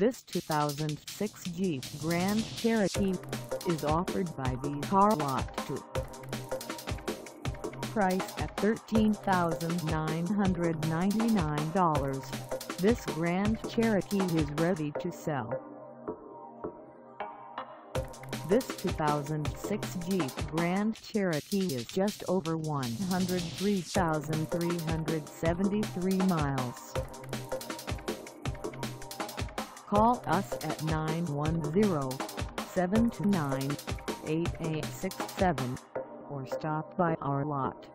This 2006 Jeep Grand Cherokee is offered by Thee Car Lot 2. Priced at $13,999, this Grand Cherokee is ready to sell. This 2006 Jeep Grand Cherokee is just over 103,373 miles. Call us at 910-729-8867 or stop by our lot.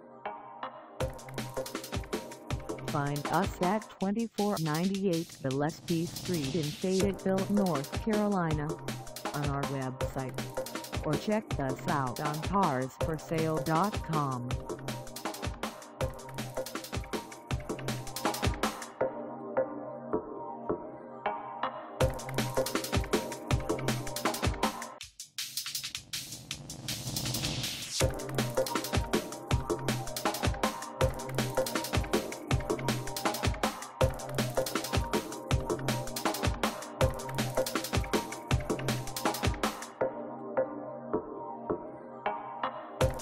Find us at 2498 Gillespie St in Fayetteville, North Carolina, on our website, or check us out on carsforsale.com.